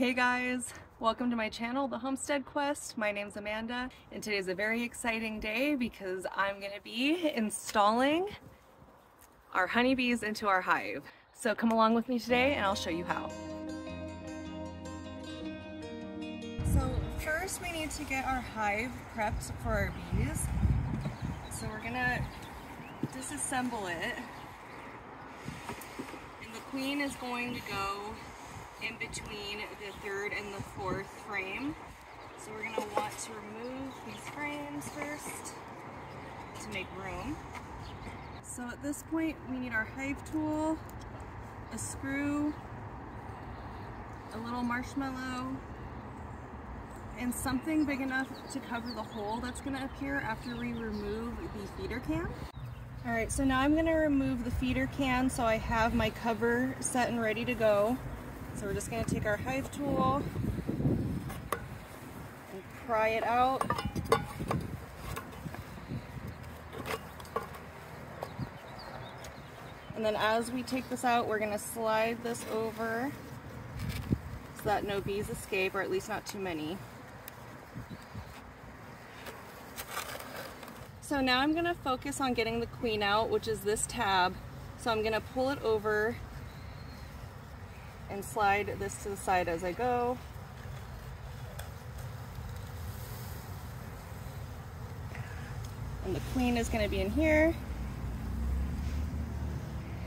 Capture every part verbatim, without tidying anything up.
Hey guys, welcome to my channel, The Homestead Quest. My name's Amanda, and today's a very exciting day because I'm going to be installing our honeybees into our hive. So come along with me today and I'll show you how. So first we need to get our hive prepped for our bees. So we're going to disassemble it. And the queen is going to go in between the third and the fourth frame. So we're gonna want to remove these frames first to make room. So at this point, we need our hive tool, a screw, a little marshmallow, and something big enough to cover the hole that's gonna appear after we remove the feeder can. All right, so now I'm gonna remove the feeder can so I have my cover set and ready to go. So we're just going to take our hive tool and pry it out. And then as we take this out, we're going to slide this over so that no bees escape, or at least not too many. So now I'm going to focus on getting the queen out, which is this tab. So I'm going to pull it over and slide this to the side as I go. And the queen is going to be in here.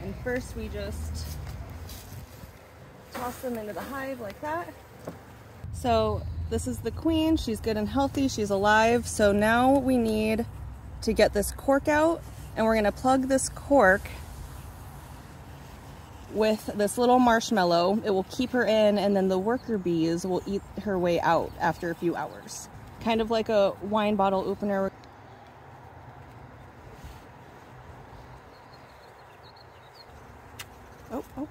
And first we just toss them into the hive like that. So this is the queen. She's good and healthy. She's alive. So now we need to get this cork out, and we're going to plug this cork with this little marshmallow. It will keep her in, and then the worker bees will eat her way out after a few hours. Kind of like a wine bottle opener. Oh, oh.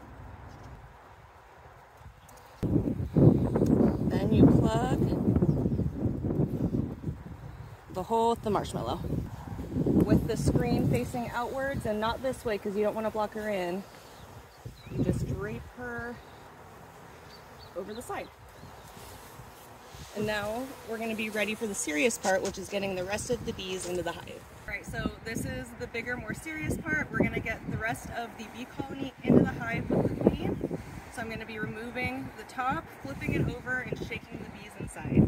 Then you plug the hole with the marshmallow. With the screen facing outwards, and not this way because you don't want to block her in. You just drape her over the side. And now we're going to be ready for the serious part, which is getting the rest of the bees into the hive. Alright, so this is the bigger, more serious part. We're going to get the rest of the bee colony into the hive with the queen. So I'm going to be removing the top, flipping it over, and shaking the bees inside.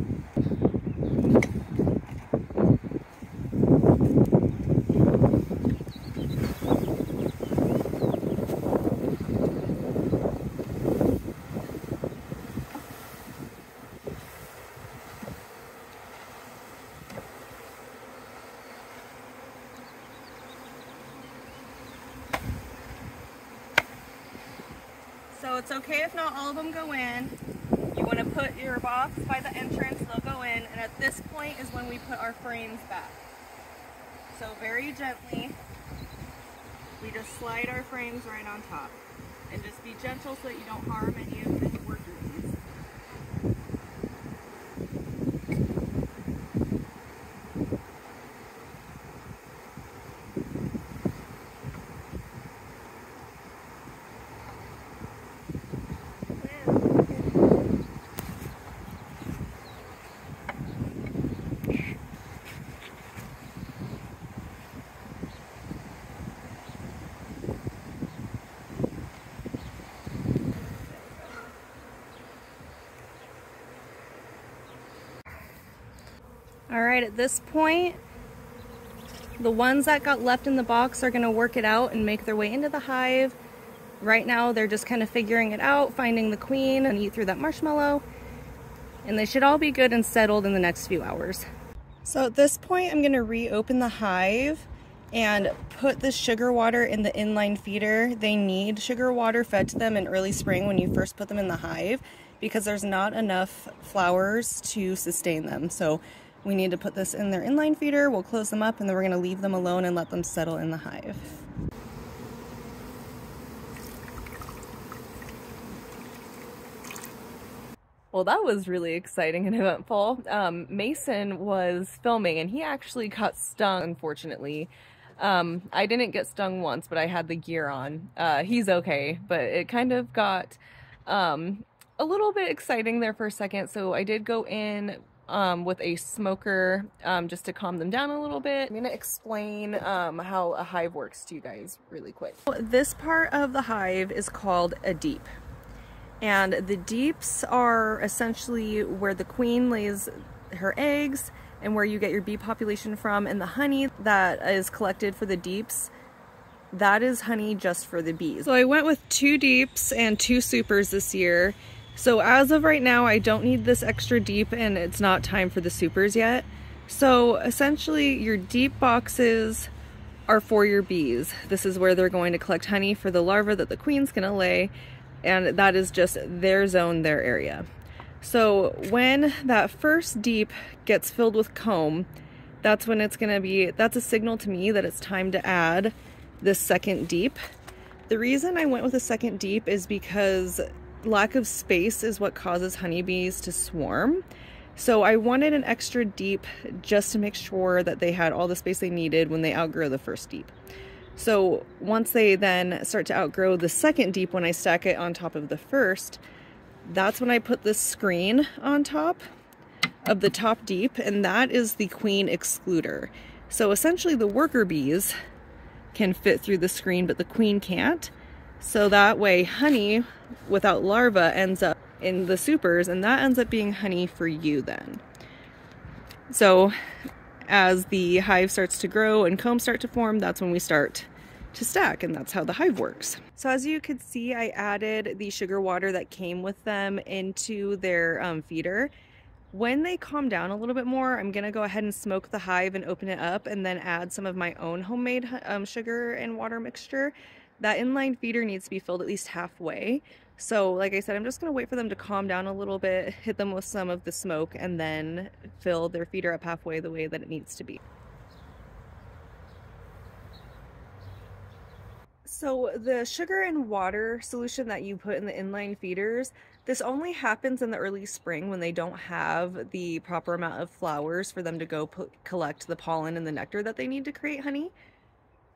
So it's okay if not all of them go in. You want to put your box by the entrance, they'll go in, and at this point is when we put our frames back. So very gently, we just slide our frames right on top. And just be gentle so that you don't harm any of the workers. All right, at this point, the ones that got left in the box are gonna work it out and make their way into the hive. Right now, they're just kind of figuring it out, finding the queen, and eat through that marshmallow. And they should all be good and settled in the next few hours. So at this point, I'm gonna reopen the hive and put the sugar water in the inline feeder. They need sugar water fed to them in early spring when you first put them in the hive, because there's not enough flowers to sustain them. So we need to put this in their inline feeder. We'll close them up, and then we're gonna leave them alone and let them settle in the hive. Well, that was really exciting and eventful. Um, Mason was filming, and he actually got stung, unfortunately. Um, I didn't get stung once, but I had the gear on. Uh, he's okay, but it kind of got um, a little bit exciting there for a second. So I did go in um, with a smoker um, just to calm them down a little bit. I'm gonna explain um, how a hive works to you guys really quick. This part of the hive is called a deep. And the deeps are essentially where the queen lays her eggs and where you get your bee population from, and the honey that is collected for the deeps, that is honey just for the bees. So I went with two deeps and two supers this year. So as of right now, I don't need this extra deep and it's not time for the supers yet. So essentially your deep boxes are for your bees. This is where they're going to collect honey for the larva that the queen's gonna lay, and that is just their zone, their area. So when that first deep gets filled with comb, that's when it's gonna be, that's a signal to me that it's time to add the second deep. The reason I went with a second deep is because lack of space is what causes honeybees to swarm. So I wanted an extra deep just to make sure that they had all the space they needed when they outgrow the first deep. So once they then start to outgrow the second deep, when I stack it on top of the first, that's when I put this screen on top of the top deep, and that is the queen excluder. So essentially the worker bees can fit through the screen, but the queen can't. So that way honey without larva ends up in the supers, and that ends up being honey for you then. So as the hive starts to grow and combs start to form, that's when we start to stack, and that's how the hive works. So as you could see, I added the sugar water that came with them into their um, feeder. When they calm down a little bit more, I'm gonna go ahead and smoke the hive and open it up, and then add some of my own homemade um, sugar and water mixture. That inline feeder needs to be filled at least halfway. So like I said, I'm just gonna wait for them to calm down a little bit, hit them with some of the smoke, and then fill their feeder up halfway the way that it needs to be. So the sugar and water solution that you put in the inline feeders, this only happens in the early spring when they don't have the proper amount of flowers for them to go put, collect the pollen and the nectar that they need to create honey.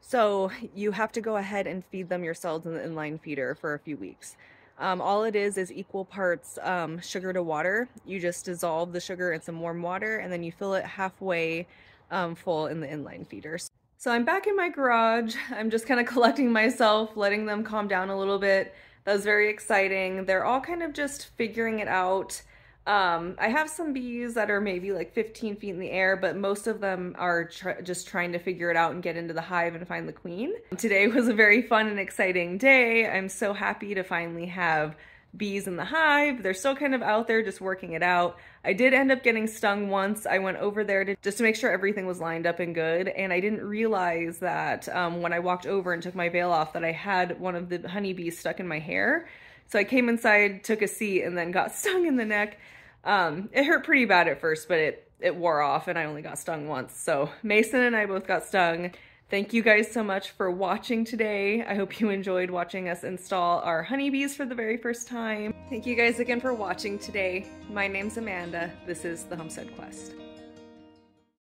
So you have to go ahead and feed them yourselves in the inline feeder for a few weeks. Um, all it is is equal parts um, sugar to water. You just dissolve the sugar in some warm water, and then you fill it halfway um, full in the inline feeder. So I'm back in my garage. I'm just kind of collecting myself, letting them calm down a little bit. That was very exciting. They're all kind of just figuring it out. Um, I have some bees that are maybe like fifteen feet in the air, but most of them are tr just trying to figure it out and get into the hive and find the queen. Today was a very fun and exciting day. I'm so happy to finally have bees in the hive. They're still kind of out there just working it out. I did end up getting stung once. I went over there to just to make sure everything was lined up and good, and I didn't realize that um, when I walked over and took my veil off that I had one of the honeybees stuck in my hair. So I came inside, took a seat, and then got stung in the neck. Um, it hurt pretty bad at first, but it, it wore off, and I only got stung once. So Mason and I both got stung. Thank you guys so much for watching today. I hope you enjoyed watching us install our honeybees for the very first time. Thank you guys again for watching today. My name's Amanda. This is The Homestead Quest.